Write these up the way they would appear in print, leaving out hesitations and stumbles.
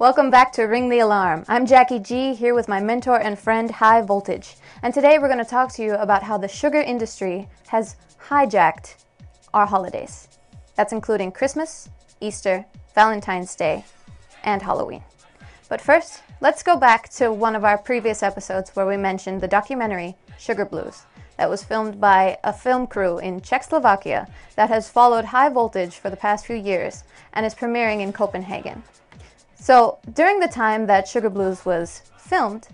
Welcome back to Ring the Alarm. I'm Jackie G, here with my mentor and friend High Voltage. And today we're going to talk to you about how the sugar industry has hijacked our holidays. That's including Christmas, Easter, Valentine's Day, and Halloween. But first, let's go back to one of our previous episodes where we mentioned the documentary Sugar Blues that was filmed by a film crew in Czechoslovakia that has followed High Voltage for the past few years and is premiering in Copenhagen. So during the time that Sugar Blues was filmed,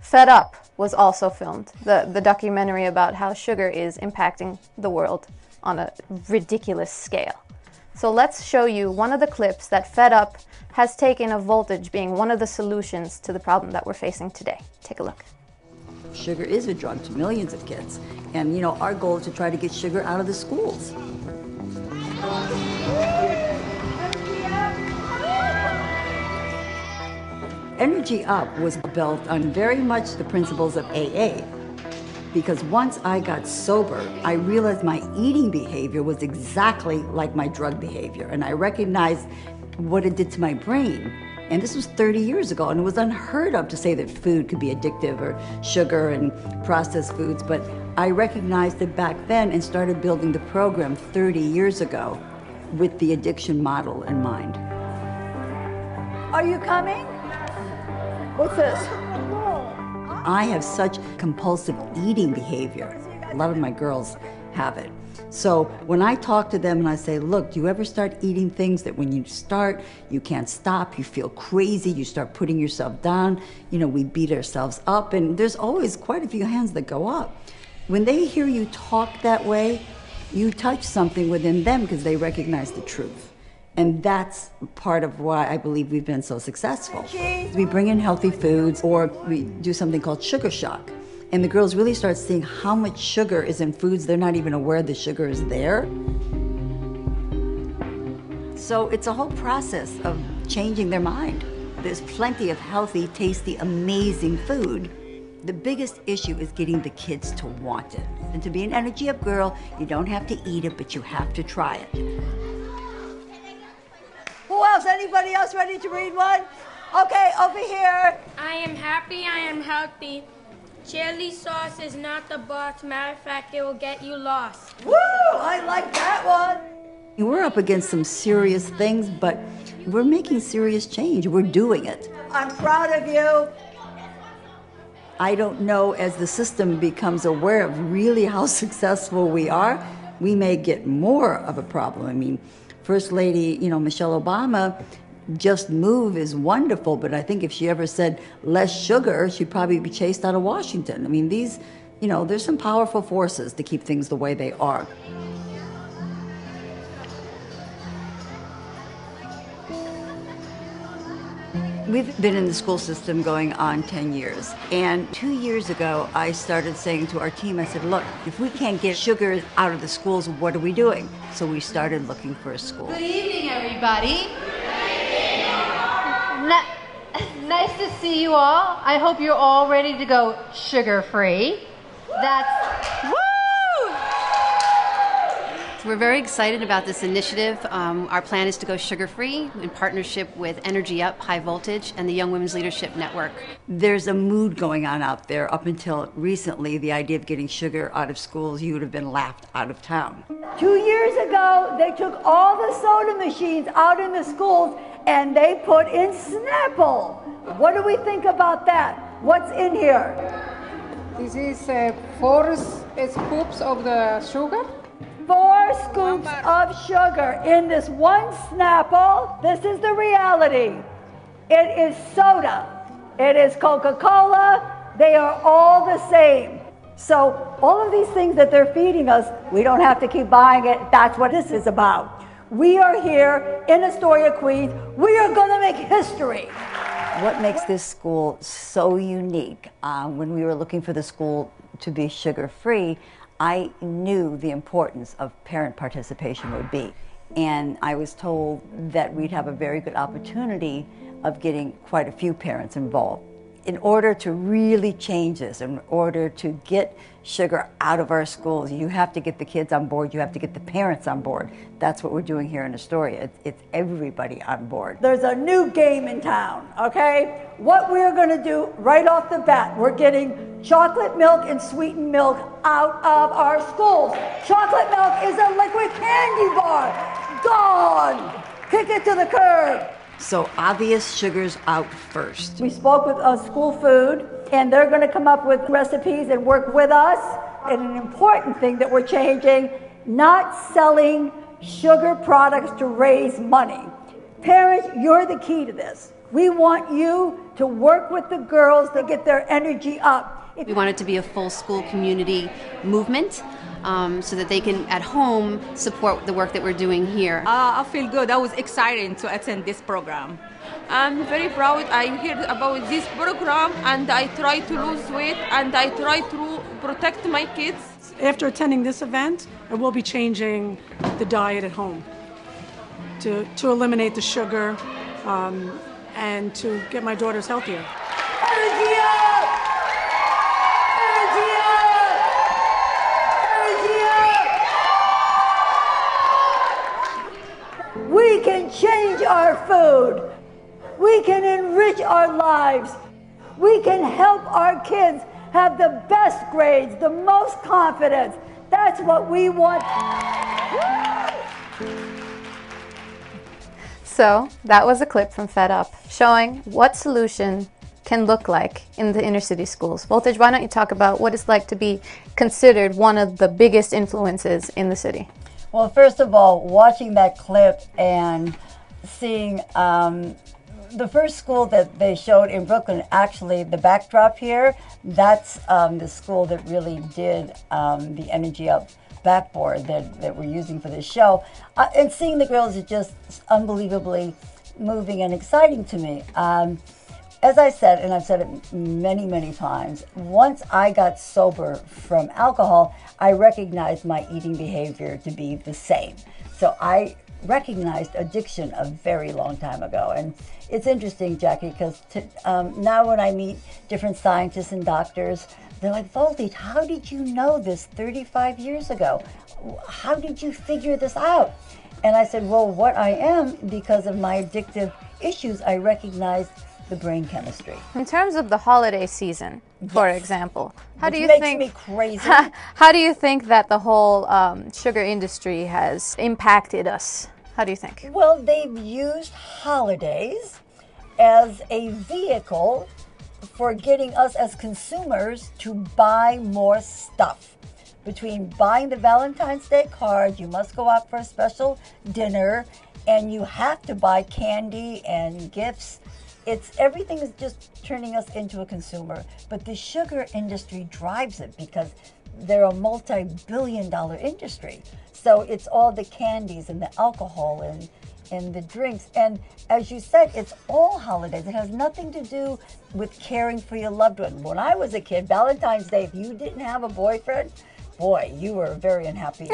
Fed Up was also filmed, the documentary about how sugar is impacting the world on a ridiculous scale. So let's show you one of the clips that Fed Up has taken of voltage being one of the solutions to the problem that we're facing today. Take a look. Sugar is a drug to millions of kids. And, you know, our goal is to try to get sugar out of the schools. Energy Up was built on very much the principles of AA, because once I got sober, I realized my eating behavior was exactly like my drug behavior, and I recognized what it did to my brain. And this was 30 years ago, and it was unheard of to say that food could be addictive, or sugar and processed foods, but I recognized it back then and started building the program 30 years ago with the addiction model in mind. Are you coming? What's this? I have such compulsive eating behavior. A lot of my girls have it. So when I talk to them and I say, look, do you ever start eating things that when you start, you can't stop, you feel crazy, you start putting yourself down, you know, we beat ourselves up, and there's always quite a few hands that go up. When they hear you talk that way, you touch something within them because they recognize the truth. And that's part of why I believe we've been so successful. We bring in healthy foods, or we do something called sugar shock. And the girls really start seeing how much sugar is in foods they're not even aware the sugar is there. So it's a whole process of changing their mind. There's plenty of healthy, tasty, amazing food. The biggest issue is getting the kids to want it. And to be an Energy Up girl, you don't have to eat it, but you have to try it. Who else? Anybody else ready to read one? Okay, over here. I am happy, I am healthy. Chili sauce is not the box. Matter of fact, it will get you lost. Woo! I like that one. We're up against some serious things, but we're making serious change. We're doing it. I'm proud of you. I don't know, as the system becomes aware of really how successful we are, we may get more of a problem. I mean, First Lady, you know, Michelle Obama, just move is wonderful, but I think if she ever said less sugar, she'd probably be chased out of Washington. I mean, these, you know, there's some powerful forces to keep things the way they are. We've been in the school system going on 10 years, and 2 years ago, I started saying to our team, I said, look, if we can't get sugar out of the schools, what are we doing? So we started looking for a school. Good evening, everybody. Nice to see you all. I hope you're all ready to go sugar-free. That's... Woo! We're very excited about this initiative. Our plan is to go sugar-free in partnership with Energy Up, High Voltage, and the Young Women's Leadership Network. There's a mood going on out there. Up until recently, the idea of getting sugar out of schools, you would have been laughed out of town. 2 years ago, they took all the soda machines out in the schools and they put in Snapple. What do we think about that? What's in here? This is four scoops of the sugar. 4 scoops of sugar in this one Snapple. This is the reality. It is soda. It is Coca-Cola. They are all the same. So all of these things that they're feeding us, we don't have to keep buying it. That's what this is about. We are here in Astoria, Queens. We are going to make history. What makes this school so unique? When we were looking for the school to be sugar-free, I knew the importance of parent participation would be. And I was told that we'd have a very good opportunity of getting quite a few parents involved. in order to really change this, in order to get sugar out of our schools, you have to get the kids on board, you have to get the parents on board. That's what we're doing here in Astoria. It's everybody on board. There's a new game in town, okay? What we're gonna do right off the bat, we're getting chocolate milk and sweetened milk out of our schools. Chocolate milk is a liquid candy bar. Gone! Kick it to the curb. So obvious sugars out first. We spoke with School Food, and they're gonna come up with recipes and work with us. And an important thing that we're changing, not selling sugar products to raise money. Parents, you're the key to this. We want you to work with the girls to get their energy up. We want it to be a full school community movement. So that they can, at home, support the work that we're doing here. I feel good. That was exciting to attend this program. I'm very proud. I heard about this program, and I try to lose weight, and I try to protect my kids. After attending this event, I will be changing the diet at home to eliminate the sugar and to get my daughters healthier. Energy up! Energy up! We can change our food. We can enrich our lives. We can help our kids have the best grades, the most confidence. That's what we want. So that was a clip from Fed Up showing what solution can look like in the inner city schools. Voltage, why don't you talk about what it's like to be considered one of the biggest influences in the city? Well, first of all, watching that clip and seeing the first school that they showed in Brooklyn, actually the backdrop here, that's the school that really did the Energy Up backboard that we're using for this show. And seeing the girls is just unbelievably moving and exciting to me. As I said, and I've said it many, many times, once I got sober from alcohol, I recognized my eating behavior to be the same. So I recognized addiction a very long time ago. And it's interesting, Jackie, because now when I meet different scientists and doctors, they're like, Voltage, how did you know this 35 years ago? How did you figure this out? And I said, well, what I am, because of my addictive issues, I recognized the brain chemistry. In terms of the holiday season, for example, how do you think that the whole sugar industry has impacted us? How do you think? Well, they've used holidays as a vehicle for getting us as consumers to buy more stuff. Between buying the Valentine's Day card, you must go out for a special dinner, and you have to buy candy and gifts. Everything is just turning us into a consumer, but the sugar industry drives it because they're a multi-billion-dollar industry. So it's all the candies and the alcohol and the drinks. And as you said, it's all holidays. It has nothing to do with caring for your loved one. When I was a kid, Valentine's Day, if you didn't have a boyfriend, boy, you were a very unhappy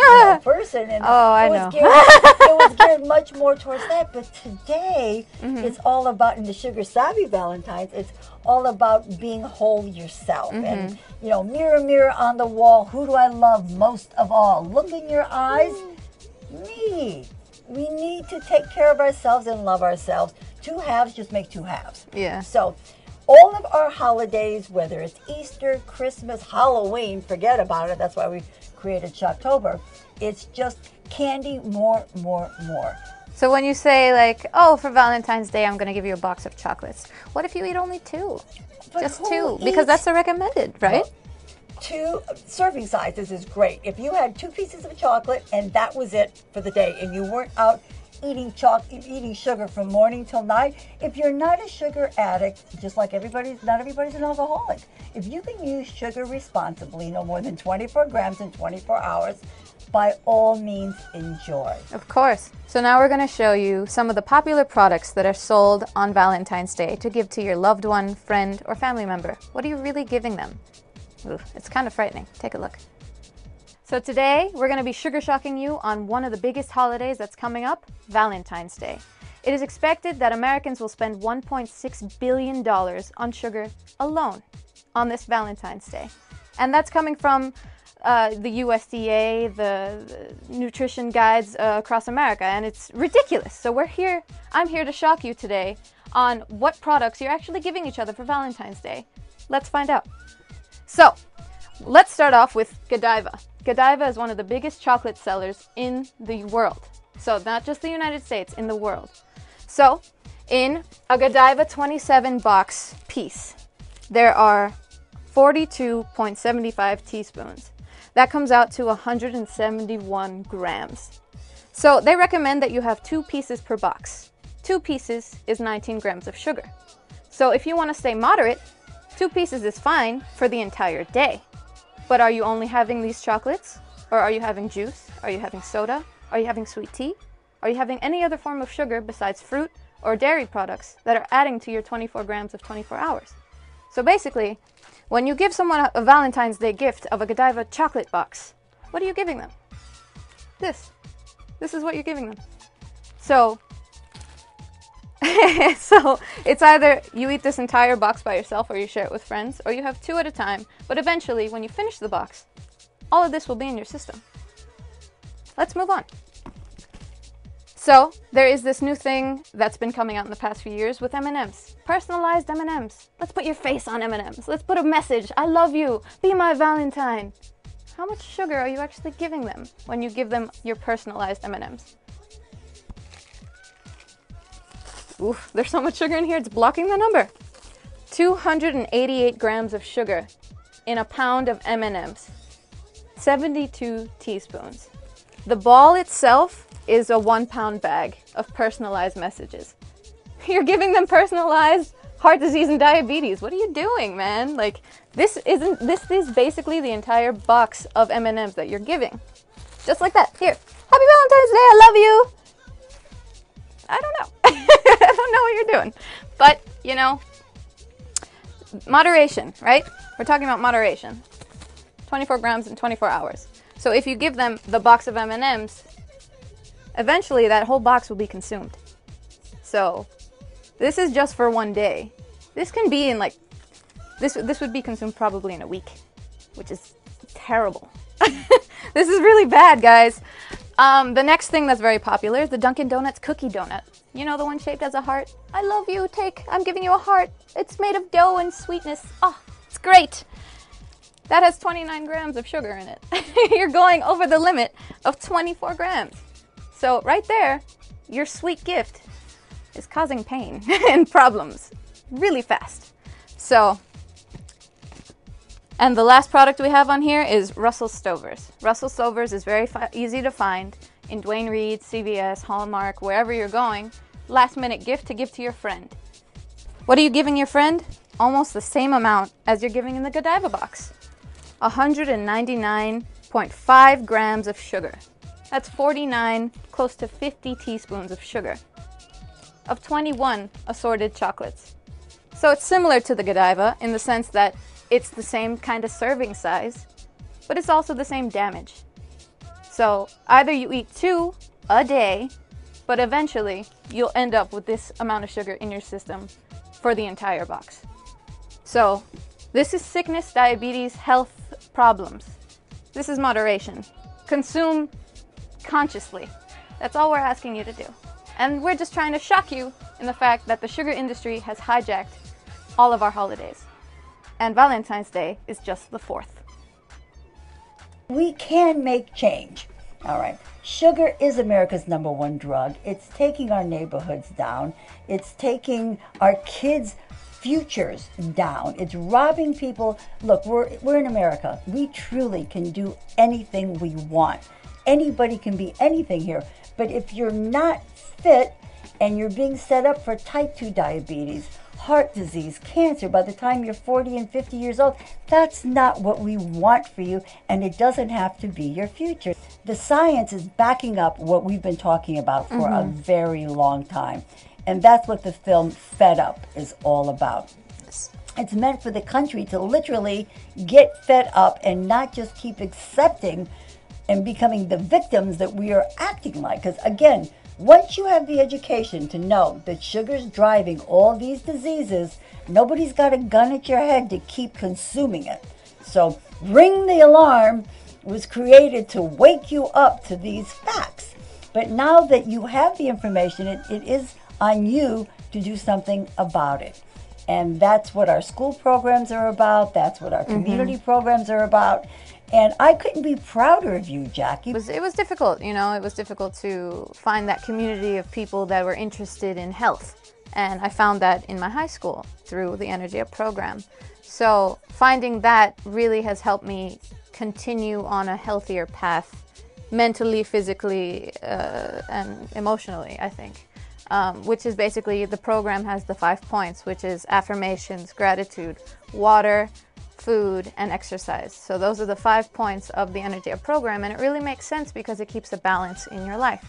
person, and it was geared much more towards that. But today, it's all about, in the Sugar Savvy Valentines, it's all about being whole yourself. And, you know, mirror, mirror on the wall, who do I love most of all? Look in your eyes, me. We need to take care of ourselves and love ourselves. Two halves just make two halves. Yeah. So all of our holidays, whether it's Easter, Christmas, Halloween, forget about it. That's why we created Shocktober. It's just candy, more, more, more. So when you say, like, oh, for Valentine's Day, I'm going to give you a box of chocolates. What if you eat only two? But just two, because that's the recommended, right? Well, two serving sizes is great. If you had 2 pieces of chocolate and that was it for the day and you weren't out eating sugar from morning till night. If you're not a sugar addict, just like not everybody's an alcoholic. If you can use sugar responsibly, no more than 24 grams in 24 hours, by all means enjoy. Of course. So now we're going to show you some of the popular products that are sold on Valentine's Day to give to your loved one, friend, or family member. What are you really giving them? Ooh, it's kind of frightening. Take a look. So today, we're going to be sugar shocking you on one of the biggest holidays that's coming up, Valentine's Day. It is expected that Americans will spend $1.6 billion on sugar alone on this Valentine's Day. And that's coming from the USDA, the nutrition guides across America, and it's ridiculous. So I'm here to shock you today on what products you're actually giving each other for Valentine's Day. Let's find out. So let's start off with Godiva. Godiva is one of the biggest chocolate sellers in the world. So not just the United States, in the world. So in a Godiva 27 box piece, there are 42.75 teaspoons. That comes out to 171 grams. So they recommend that you have 2 pieces per box. 2 pieces is 19 grams of sugar. So if you want to stay moderate, 2 pieces is fine for the entire day. But are you only having these chocolates? Or are you having juice? Are you having soda? Are you having sweet tea? Are you having any other form of sugar besides fruit or dairy products that are adding to your 24 grams of 24 hours? So basically, when you give someone a Valentine's Day gift of a Godiva chocolate box, what are you giving them? This. This is what you're giving them. So, so it's either you eat this entire box by yourself or you share it with friends, or you have 2 at a time, but eventually when you finish the box, all of this will be in your system. Let's move on. So there is this new thing that's been coming out in the past few years with M&M's. Personalized M&M's. Let's put your face on M&M's. Let's put a message. I love you. Be my Valentine. How much sugar are you actually giving them when you give them your personalized M&M's? Ooh, there's so much sugar in here, it's blocking the number. 288 grams of sugar in a pound of M&M's. 72 teaspoons. The ball itself is a 1-pound bag of personalized messages. You're giving them personalized heart disease and diabetes. What are you doing, man? Like, this is basically the entire box of M&Ms that you're giving. Just like that. Here. Happy Valentine's Day, I love you. I don't know. I don't know what you're doing. But, you know, moderation, right? We're talking about moderation. 24 grams in 24 hours. So if you give them the box of M&Ms, eventually that whole box will be consumed. So this is just for one day. This can be in like, this would be consumed probably in a week, which is terrible. This is really bad, guys. The next thing that's very popular is the Dunkin' Donuts cookie donut. You know, the one shaped as a heart? I love you, take, I'm giving you a heart. It's made of dough and sweetness. Oh, it's great. That has 29 grams of sugar in it. You're going over the limit of 24 grams. So right there, your sweet gift is causing pain and problems really fast. So, and the last product we have on here is Russell Stovers. Russell Stovers is very easy to find in Duane Reade, CVS, Hallmark, wherever you're going. Last minute gift to give to your friend. What are you giving your friend? Almost the same amount as you're giving in the Godiva box. 199.5 grams of sugar. That's 49, close to 50 teaspoons of sugar, of 21 assorted chocolates. So it's similar to the Godiva in the sense that it's the same kind of serving size, but it's also the same damage. So either you eat 2 a day, but eventually you'll end up with this amount of sugar in your system for the entire box. So this is sickness, diabetes, health problems. This is moderation. Consume consciously. That's all we're asking you to do. And we're just trying to shock you in the fact that the sugar industry has hijacked all of our holidays. And Valentine's Day is just the 4th. We can make change. All right. Sugar is America's #1 drug. It's taking our neighborhoods down. It's taking our kids' futures down. It's robbing people. Look, we're in America. We truly can do anything we want. Anybody can be anything here. But if you're not fit and you're being set up for type 2 diabetes, heart disease, cancer by the time you're 40 and 50 years old, that's not what we want for you, and it doesn't have to be your future. The science is backing up what we've been talking about for a very long time. And that's what the film Fed Up is all about. It's meant for the country to literally get fed up and not just keep accepting and becoming the victims that we are acting like. Because again, Once you have the education to know that sugar's driving all these diseases, nobody's got a gun at your head to keep consuming it. So Ring the Alarm was created to wake you up to these facts. But now that you have the information, it is on you to do something about it. And that's what our school programs are about. That's what our community programs are about. And I couldn't be prouder of you, Jackie. It was difficult, you know. It was difficult to find that community of people that were interested in health. And I found that in my high school through the Energy Up program. So finding that really has helped me continue on a healthier path mentally, physically, and emotionally, I think. Which is basically, the program has the 5 points, which is affirmations, gratitude, water, food, and exercise. So those are the 5 points of the Energy Up program, and it really makes sense because it keeps a balance in your life.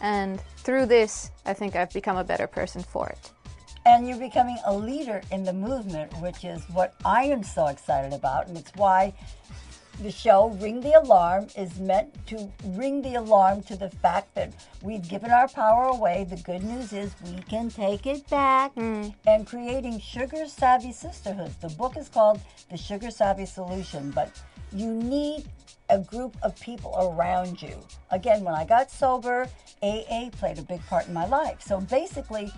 And through this, I think I've become a better person for it. And you're becoming a leader in the movement, which is what I am so excited about, and it's why the show Ring the Alarm is meant to ring the alarm to the fact that we've given our power away. The good news is we can take it back. And creating Sugar Savvy Sisterhood. The book is called The Sugar-Savvy Solution, but you need a group of people around you. Again, when I got sober, AA played a big part in my life. So basically,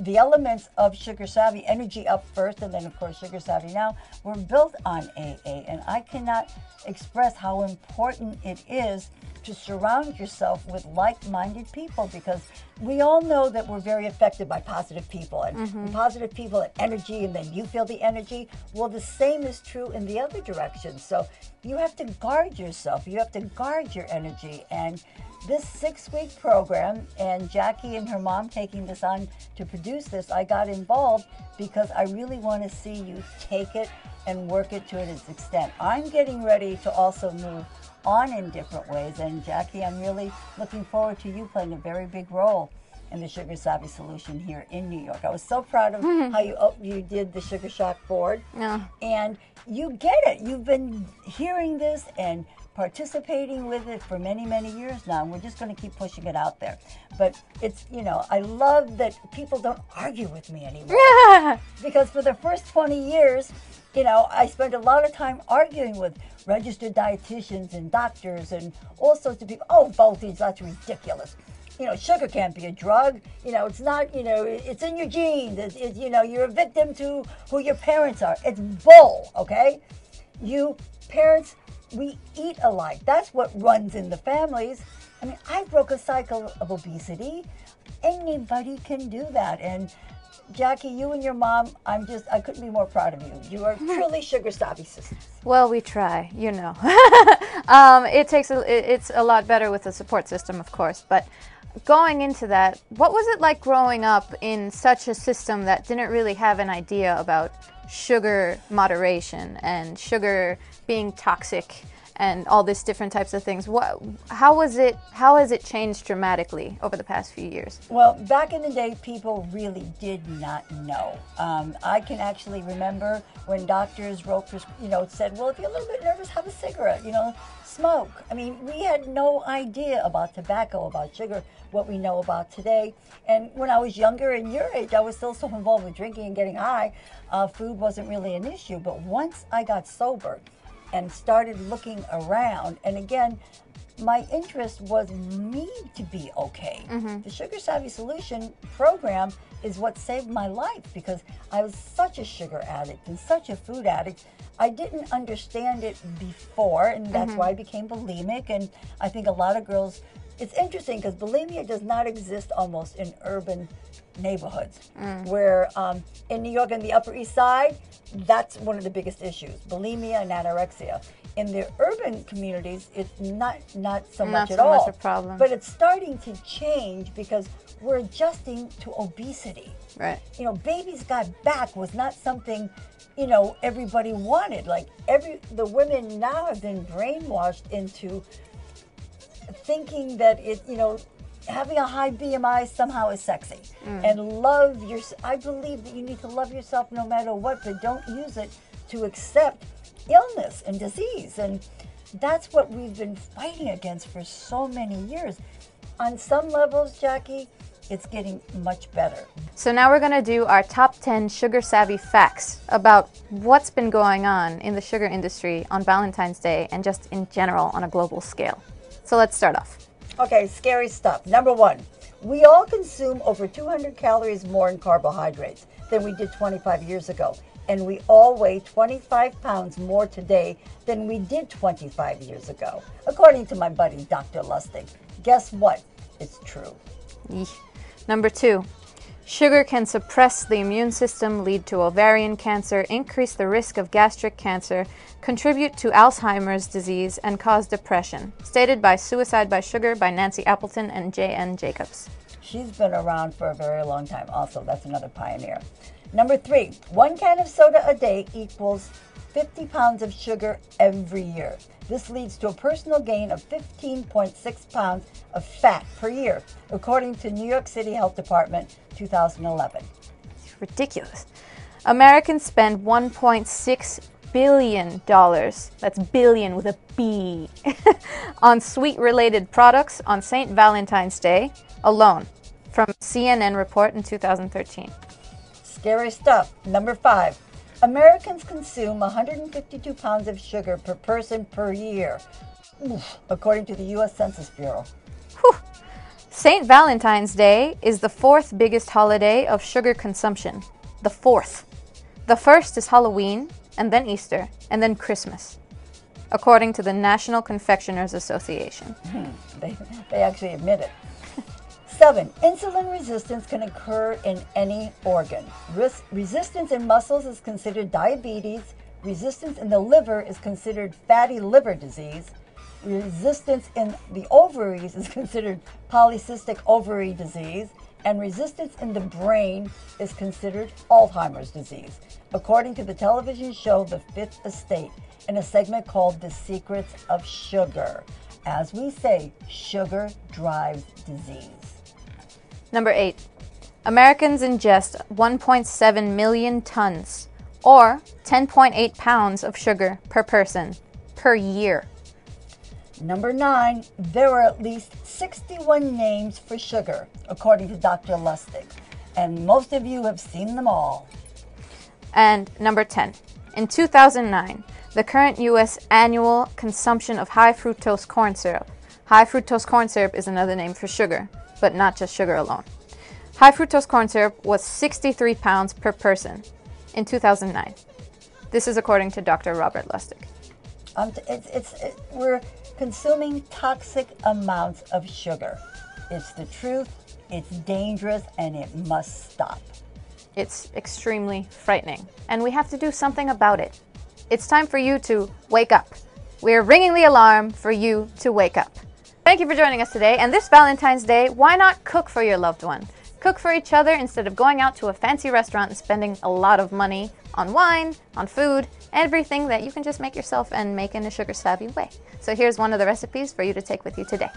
the elements of Sugar Savvy, Energy Up first, and then of course Sugar Savvy Now, were built on AA, and I cannot express how important it is to surround yourself with like-minded people, because we all know that we're very affected by positive people, and positive people and energy, and then you feel the energy. Well, the same is true in the other direction. So you have to guard yourself. You have to guard your energy. And this 6-week program, and Jackie and her mom taking this on to produce this, I got involved because I really want to see you take it and work it to its extent. I'm getting ready to also move on in different ways, and Jackie, I'm really looking forward to you playing a very big role in the Sugar Savvy Solution here in New York. I was so proud of how you did the Sugar Shock board, and you get it. You've been hearing this and participating with it for many, many years now, and we're just going to keep pushing it out there. But it's, you know, I love that people don't argue with me anymore, because for the first 20 years, you know, I spent a lot of time arguing with registered dietitians and doctors and all sorts of people. Oh, voltage, that's ridiculous. You know, sugar can't be a drug. You know, it's not, you know, it's in your genes. It's you know, you're a victim to who your parents are. It's bull, okay? You parents, we eat alike. That's what runs in the families. I mean, I broke a cycle of obesity. Anybody can do that. And Jackie, you and your mom, I couldn't be more proud of you. You are truly Sugar Savvy sisters. Well, we try, you know. It's a lot better with the support system, of course. But going into that, what was it like growing up in such a system that didn't really have an idea about sugar moderation and sugar being toxic and all these different types of things? How has it changed dramatically over the past few years? Well, back in the day, people really did not know. I can actually remember when doctors said, well, if you're a little bit nervous, have a cigarette, you know, smoke. I mean, we had no idea about tobacco, about sugar, what we know about today. And when I was younger and your age, I was still so involved with drinking and getting high. Food wasn't really an issue. But once I got sober and started looking around, and again, my interest was me to be okay. The Sugar Savvy Solution program is what saved my life, because I was such a sugar addict and such a food addict. I didn't understand it before, and that's why I became bulimic. And I think a lot of girls, it's interesting because bulimia does not exist almost in urban neighborhoods, where in New York and the Upper East Side, that's one of the biggest issues, bulimia and anorexia. In the urban communities, it's not so much at all. Not so much a problem. But it's starting to change because we're adjusting to obesity. Right. You know, babies got back was not something, you know, everybody wanted. Like the women now have been brainwashed into thinking that it, you know, having a high BMI somehow is sexy. And I believe that you need to love yourself no matter what, but don't use it to accept illness and disease. And that's what we've been fighting against for so many years. on some levels, Jackie, it's getting much better. So now we're going to do our top 10 sugar-savvy facts about what's been going on in the sugar industry on Valentine's Day and just in general on a global scale. So let's start off. Okay, scary stuff. Number one, we all consume over 200 calories more in carbohydrates than we did 25 years ago. And we all weigh 25 pounds more today than we did 25 years ago, according to my buddy, Dr. Lustig. Guess what? It's true. Number two, sugar can suppress the immune system, lead to ovarian cancer, increase the risk of gastric cancer, contribute to Alzheimer's disease, and cause depression, stated by Suicide by Sugar by Nancy Appleton and J.N. Jacobs. She's been around for a very long time. Also, that's another pioneer. Number three, one can of soda a day equals 50 pounds of sugar every year. This leads to a personal gain of 15.6 pounds of fat per year, according to New York City Health Department, 2011. It's ridiculous. Americans spend $1.6 billion, that's billion with a B, on sweet-related products on St. Valentine's Day alone, from a CNN report in 2013. Scary stuff. Number five. Americans consume 152 pounds of sugar per person per year, according to the U.S. Census Bureau. St. Valentine's Day is the fourth biggest holiday of sugar consumption. The fourth. The first is Halloween, and then Easter, and then Christmas, according to the National Confectioners Association. They actually admit it. Seven, insulin resistance can occur in any organ. Resistance in muscles is considered diabetes. Resistance in the liver is considered fatty liver disease. Resistance in the ovaries is considered polycystic ovary disease. And resistance in the brain is considered Alzheimer's disease, according to the television show The Fifth Estate in a segment called The Secrets of Sugar. As we say, sugar drives disease. Number eight, Americans ingest 1.7 million tons or 10.8 pounds of sugar per person per year. Number nine, there are at least 61 names for sugar, according to Dr. Lustig, and most of you have seen them all. And number 10, in 2009, the current U.S. annual consumption of high fructose corn syrup. High fructose corn syrup is another name for sugar, but not just sugar alone. High fructose corn syrup was 63 pounds per person in 2009. This is according to Dr. Robert Lustig. We're consuming toxic amounts of sugar. It's the truth, it's dangerous, and it must stop. It's extremely frightening, and we have to do something about it. It's time for you to wake up. We're ringing the alarm for you to wake up. Thank you for joining us today, and this Valentine's Day, why not cook for your loved one? Cook for each other instead of going out to a fancy restaurant and spending a lot of money on wine, on food, everything that you can just make yourself and make in a sugar-savvy way. So here's one of the recipes for you to take with you today.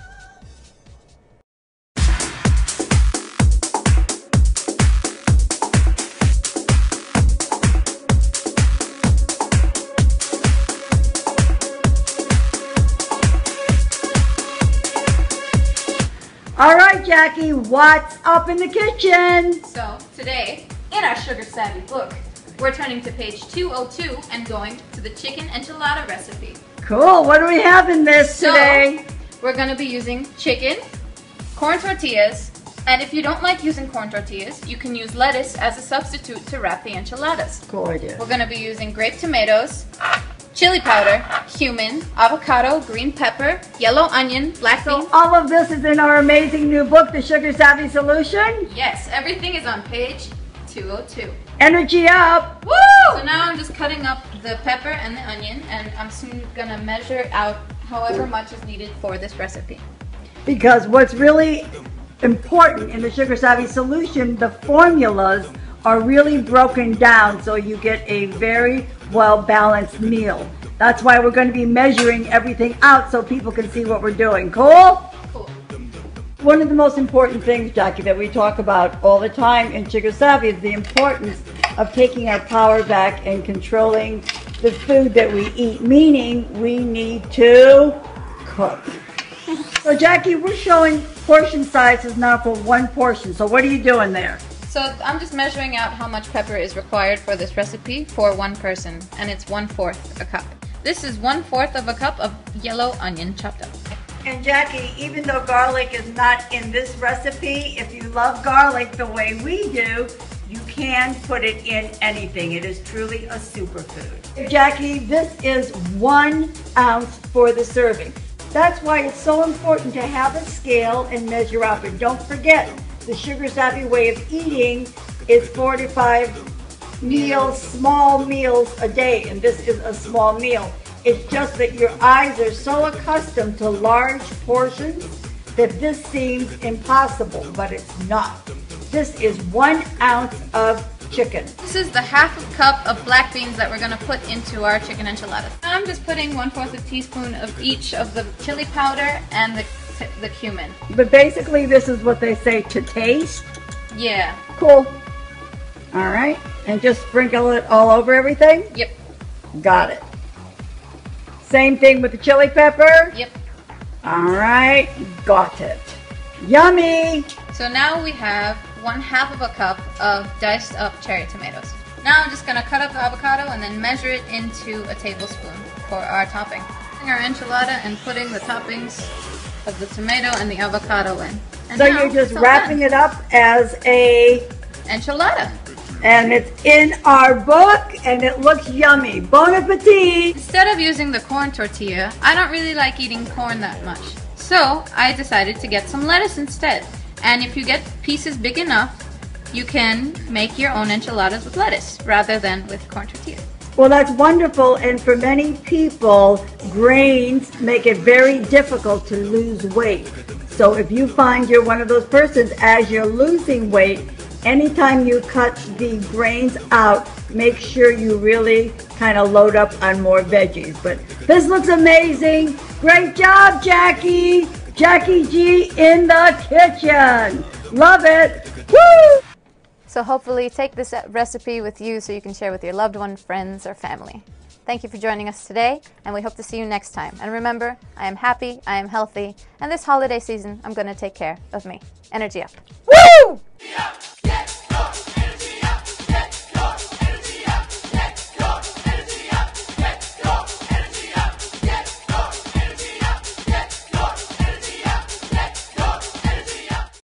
All right, Jackie, what's up in the kitchen? So today, in our Sugar Savvy book, we're turning to page 202 and going to the chicken enchilada recipe. Cool, what do we have in this today? We're gonna be using chicken, corn tortillas, and if you don't like using corn tortillas, you can use lettuce as a substitute to wrap the enchiladas. Cool idea. We're gonna be using grape tomatoes, chili powder, cumin, avocado, green pepper, yellow onion, black bean. So all of this is in our amazing new book, The Sugar Savvy Solution? Yes, everything is on page 202. Energy up! Woo! So now I'm just cutting up the pepper and the onion, and I'm soon gonna measure out however much is needed for this recipe. Because what's really important in The Sugar Savvy Solution, the formulas are really broken down so you get a very well-balanced meal. That's why we're going to be measuring everything out so people can see what we're doing. Cool? Cool. One of the most important things, Jackie, that we talk about all the time in Sugar Savvy is the importance of taking our power back and controlling the food that we eat, meaning we need to cook. So Jackie, we're showing portion sizes now for one portion. So what are you doing there? So I'm just measuring out how much pepper is required for this recipe for one person, and it's 1/4 a cup. This is 1/4 of a cup of yellow onion chopped up. And Jackie, even though garlic is not in this recipe, if you love garlic the way we do, you can put it in anything. It is truly a superfood. Jackie, this is 1 ounce for the serving. That's why it's so important to have a scale and measure out. But don't forget, the Sugar Savvy way of eating is 4 to 5 meals, small meals a day, and this is a small meal. It's just that your eyes are so accustomed to large portions that this seems impossible, but it's not. This is 1 ounce of chicken. This is the half a cup of black beans that we're going to put into our chicken enchiladas. I'm just putting 1/4 teaspoon of each of the chili powder and the cumin. But basically this is what they say to taste? Yeah. Cool. All right. And just sprinkle it all over everything? Yep. Got it. Same thing with the chili pepper? Yep. All right. Got it. Yummy! So now we have 1/2 cup of diced up cherry tomatoes. Now I'm just going to cut up the avocado and then measure it into a tablespoon for our topping. Taking our enchilada and putting the toppings of the tomato and the avocado in. And so you're just wrapping it up as a enchilada. And it's in our book and it looks yummy. Bon appetit! Instead of using the corn tortilla, I don't really like eating corn that much. So I decided to get some lettuce instead. And if you get pieces big enough, you can make your own enchiladas with lettuce rather than with corn tortillas. Well, that's wonderful. And for many people, grains make it very difficult to lose weight. So if you find you're one of those persons, as you're losing weight, anytime you cut the grains out, make sure you really kind of load up on more veggies. But this looks amazing. Great job, Jackie. Jackie G in the kitchen. Love it. Woo! So hopefully take this recipe with you so you can share with your loved one, friends, or family. Thank you for joining us today, and we hope to see you next time. And remember, I am happy, I am healthy, and this holiday season, I'm going to take care of me. Energy up. Woo!